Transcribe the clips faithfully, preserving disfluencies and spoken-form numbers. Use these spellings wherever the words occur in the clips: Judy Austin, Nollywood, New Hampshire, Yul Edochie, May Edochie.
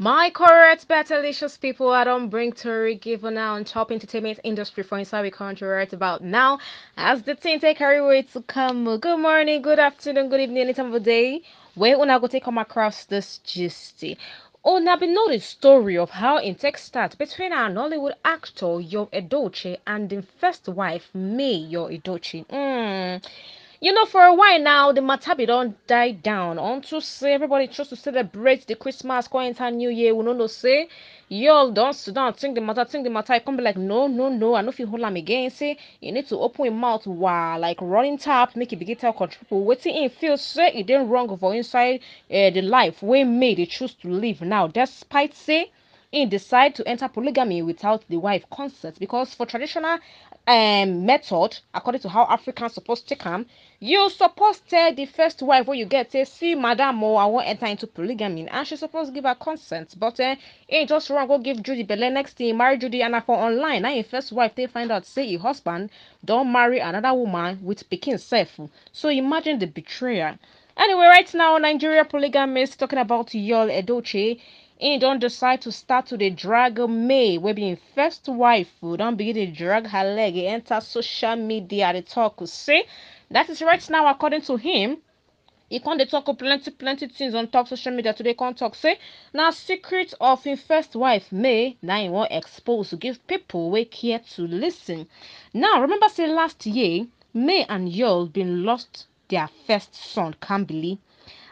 My correct, betalicious people, I don't bring to give now on top entertainment industry for inside we country right about now as the thing take her way to come. Good morning, good afternoon, good evening, any time of the day. Where una go take come across this gisty. Oh, now we know the story of how in tech start between our Nollywood actor Yul Edochie and the first wife May Edochie. Mm. You know, for a while now, the Matabi don't die down. On to say, everybody chose to celebrate the Christmas, quarantine, New Year. We don't know, say, y'all don't sit down, think the matter, think the matter. I come be like, no, no, no, I know if you hold them again, say, you need to open your mouth, wow, like running tap, make it begin to control. Waiting in feels say it didn't wrong for inside uh, the life where May they choose to live now, despite say, in decide to enter polygamy without the wife consent, because for traditional um method, according to how Africans supposed to come, you supposed to tell the first wife when you get say, see madam, oh, I won't enter into polygamy, and she's supposed to give her consent. But uh, ain't just wrong, go give Judy Belen next thing, marry Judy and for online. Now your first wife they find out say your husband don't marry another woman with picking self. So imagine the betrayal. Anyway, right now Nigeria polygamist talking about Yul Edochie. He don't decide to start to the drag May, where being first wife who don't begin to drag her leg, he enter social media, the talk, see? That is right now, according to him, he can't talk of plenty, plenty things on top social media today, can't talk, say? Now, secret of his first wife, May, now he won't expose to give people wake here to listen. Now, remember, say, last year, May and Yul been lost their first son, can't believe.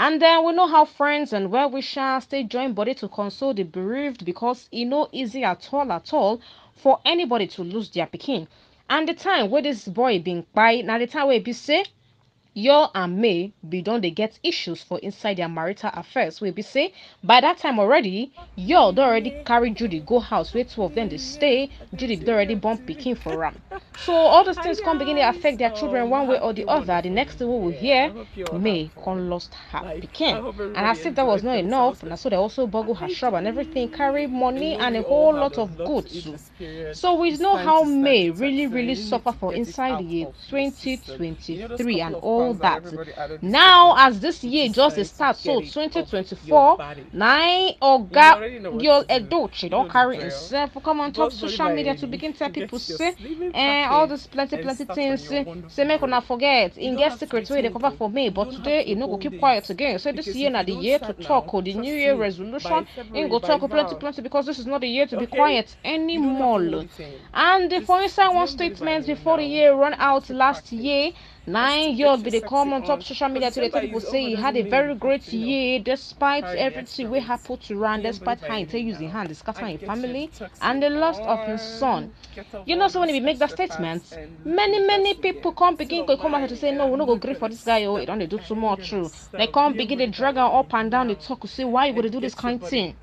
And then we know how friends and well wishers stay joined body to console the bereaved, because it's no easy at all at all for anybody to lose their pikin. And the time where this boy being by now, the time where be say Yul and May be done, they get issues for inside their marital affairs. We be say by that time already, Yul don already carry Judy go house where two of them they stay. Judy don already born pikin for ram. So all those things come begin to affect their children one way or the other. The next thing we will hear, May con lost her pikin. And as if that was not enough, and so they also boggle her shop and everything, carry money and a whole lot of goods. So we know how May really, really suffer for inside the year twenty twenty-three and all that. Now, as this year just starts, so twenty twenty-four, nine Oga Yul Edochie don't carry himself. Come on top social media to begin tell people say, and all these plenty, plenty things. Say, make una forget. In get secrets where they cover for me, but today you know go keep quiet again. So this year na the year to talk, or the New Year resolution. You go talk plenty, plenty, because this is not the year to be quiet anymore. And for inside one statement before the year run out last year, nine years be the come on top social media today. People say he had a very great year, despite everything we have put around, despite how he take using hand, scattering family and the loss of his son. You know, so when we make that statement, many many people can't begin to come out to say, no, we no go grieve for this guy. Oh, it don't they do too much. They can't begin to drag her up and down the talk to say, why you gonna do this kind of thing?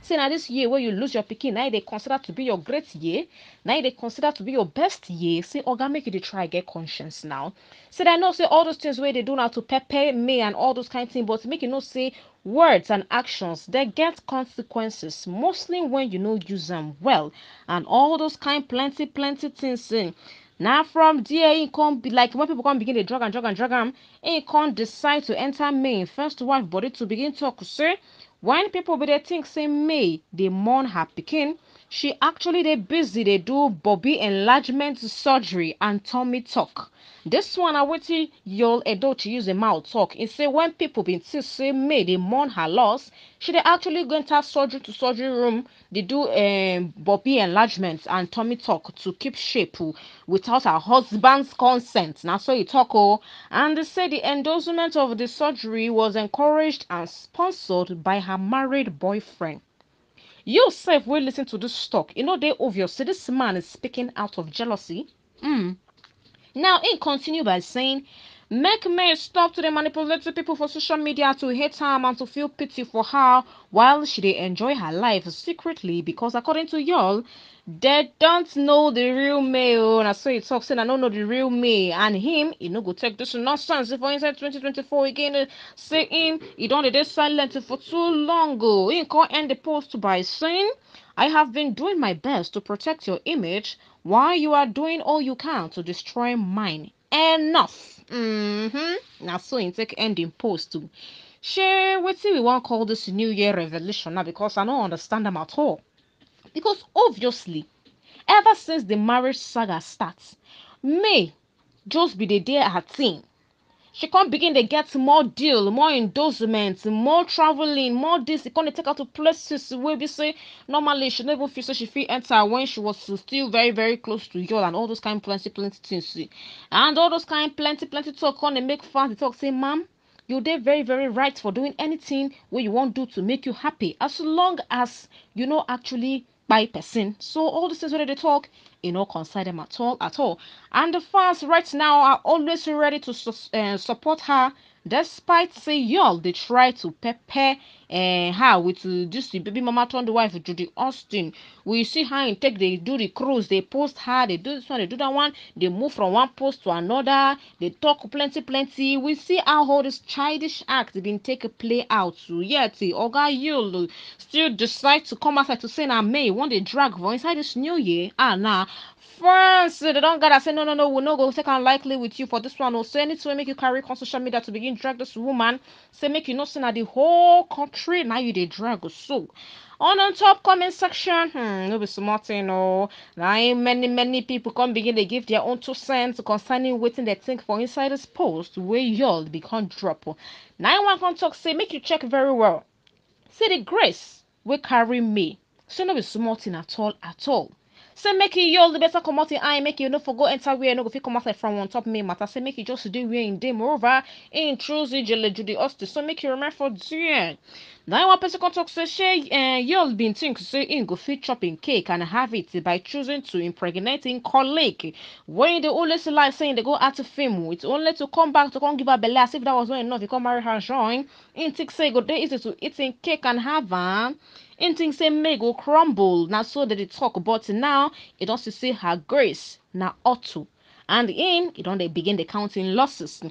Say now this year where you lose your pikin, now they consider to be your great year, now they consider to be your best year. Say, Oga, make you the try get conscience now. Say that no, say all those things where they do now to pepper me and all those kind of things, but make you know say words and actions they get consequences, mostly when you know use them well and all those kind plenty, plenty things in. Now from there, it can't be like when people can't begin to drug and drug and drug them, it can't decide to enter May first wife body to begin talk. Say when people be they think say May they mourn her pikin, she actually they busy they do bobby enlargement surgery and tummy tuck. This one I waiting Yul Edochie use a mouth talk. It say when people been see say May they mourn her loss, she they actually go into surgery to surgery room. They do um bobby enlargement and tummy tuck to keep shape without her husband's consent. Now so he talk, oh, and they say the endorsement of the surgery was encouraged and sponsored by her married boyfriend. Yourself will listen to this talk. You know, they obvious. So this man is speaking out of jealousy. Mm. Now, he continue by saying, make May stop to the manipulative people for social media to hate her and to feel pity for her while she they enjoy her life secretly, because according to y'all, they don't know the real May. Oh, and so he talks saying, I don't know the real May. And him, he no go take this nonsense. If for inside twenty twenty-four again, uh, say him, he don't dey silent for too long. Oh, he can't end the post by saying, I have been doing my best to protect your image while you are doing all you can to destroy mine. Enough. Mm-hmm. Now so in take ending post too. Share wetin we wan call this new year revelation now, because I don't understand them at all. Because obviously, ever since the marriage saga starts, May just be the day her thing. She can't begin to get more deal, more endorsements, more traveling, more this. She can't take her to places where we say normally she never feel so she feel enter when she was still very, very close to Yul and all those kind of plenty, plenty things. And all those kind of plenty, plenty talk on and make fans. They talk, say, ma'am, you did very, very right for doing anything where you want to do to make you happy, as long as you know actually by person. So all these things where they talk, you know, concern them at all, at all. And the fans right now are always ready to su uh, support her, despite say Yul they try to prepare uh, her with uh, this baby mama turned the wife Judy Austin. We see her and take they do the cruise, they post her, they do this one, they do that one, they move from one post to another, they talk plenty, plenty. We see how all this childish act been take a play out. So yet, Oga Yul still decide to come outside to say now May want they drag for inside this new year. Ah nah. Friends, they don't gotta say no, no, no, we'll not go take unlikely with you for this one. Or say anything make you carry on social media to begin drag this woman. Say make you not see now the whole country now you they drag. So on on top comment section, hmm, no be smart, you know. Now many many people come begin to give their own two cents concerning waiting they think for inside this post where y'all become drop. Now one can talk say make you check very well. Say the grace will carry me. So no be smart at all at all. Say make you all the better come out in eye, make you no forgo enter where no go fit come out from on top May matter. Say make you just do where in day moreover in truth Judy Austin. So make you remember for dear. Now one person can talk say she and y'all been think say in go fit chopping cake and have it by choosing to impregnate in colleague. When the oldest life saying they go out to fame with only to come back to come give her belly as if that was not enough, you come marry her join. In think say go day easy to eating cake and have her. Anything say May go crumble now, so that they talk about now. It don't see her grace now auto, and in it don't they begin the counting losses.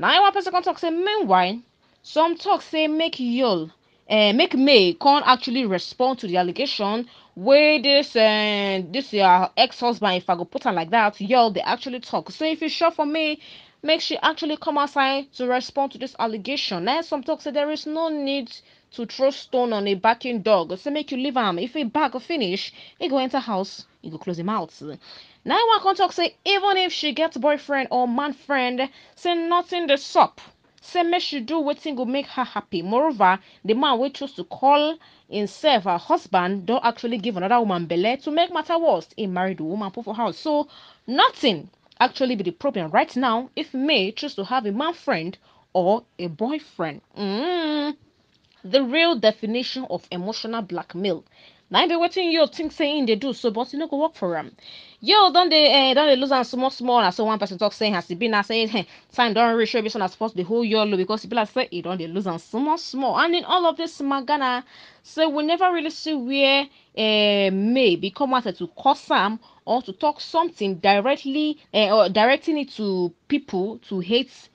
Now one person can talk say meanwhile some talk say make Yul uh, make May can't actually respond to the allegation where this and uh, this your uh, ex-husband, if I go put her like that, Yul they actually talk. So if you sure for May, make she actually come outside to respond to this allegation. Now some talk say there is no need to throw stone on a barking dog. So make you leave him. If he back or finish, he go enter house, he go close him out. Now one can talk say even if she gets boyfriend or man friend, say nothing the sup. Say make she do wetin go make her happy. Moreover, the man wey chose to call himself her husband don't actually give another woman belle. To make matter worse, he married the woman put for house. So nothing actually be the problem right now if May choose to have a man friend or a boyfriend. Mm. The real definition of emotional blackmail. Now be waiting you think saying they do so, but you know go work for them. Yo, don't they uh, don't they lose and small small and so one person talk saying has been now saying hey, time don't reach every son as supposed the whole year because people are saying it don't they lose and small small. And in all of this magana, so we never really see where uh, May become out to cause some or to talk something directly uh, or directing it to people to hate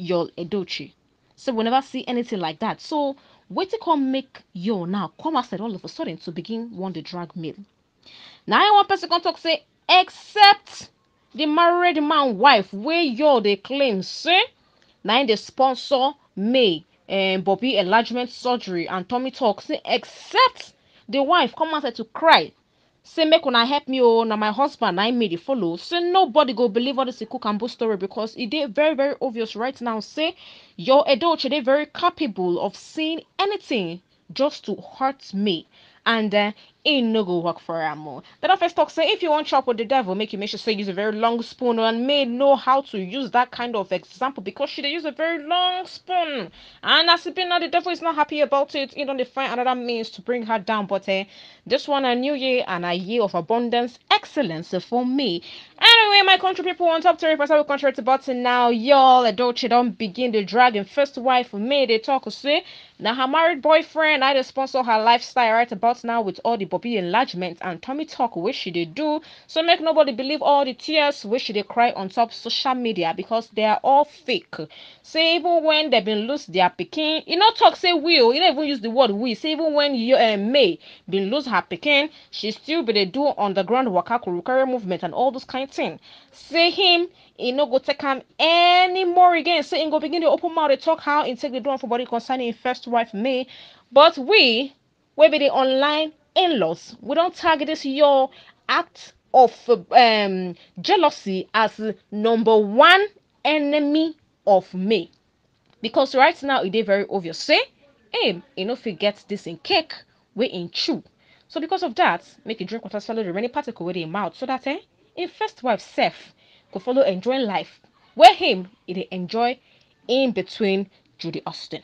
Yul Edochie. So we never see anything like that. So wait to come make Yul now come outside all of a sudden to begin want the drag meal. Now one person can talk say except the married man wife where Yul they claim say now they sponsor May and Bobby enlargement surgery and Tommy talk say except the wife come outside to cry. Say make una help me oh, na my husband I made it follow. Say nobody go believe all this cook and bull story because it is very very obvious right now. Say Yul Edochie they very capable of saying anything just to hurt me, and uh, ain't no go work for her more. Then I first talk say if you want chop with the devil, make you make sure say use a very long spoon, and May know how to use that kind of example because she they use a very long spoon, and as it been now the devil is not happy about it. You know they find another means to bring her down, but uh, this one a new year and a year of abundance, excellence for me. Anyway, my country people on top thirty percent of country to button now. Yul Edochie don't begin the dragon first wife May they talk say now her married boyfriend I just sponsor her lifestyle right about now with all the puppy enlargement and tummy talk which she did do. So make nobody believe all the tears which she did cry on top social media, because they are all fake. Say even when they've been lose their picking, you know, talk say will, you don't even use the word we. Say even when you uh, May been lose her picking, she still be they do underground waka kurukare movement and all those kind of thing. Say him, he no go take him anymore again. Say him go begin to open mouth to talk how he take the drone for body concerning his first wife May. But we, we be the online in-laws, we don't target this your act of um, jealousy as number one enemy of May, because right now it is very obvious. Say, hey, you know if you get this in cake, we in chew. So because of that, make you drink water, swallow the remaining particle with in mouth, so that eh, in first wife self could follow enjoying life, where him it enjoy in between Judy Austin.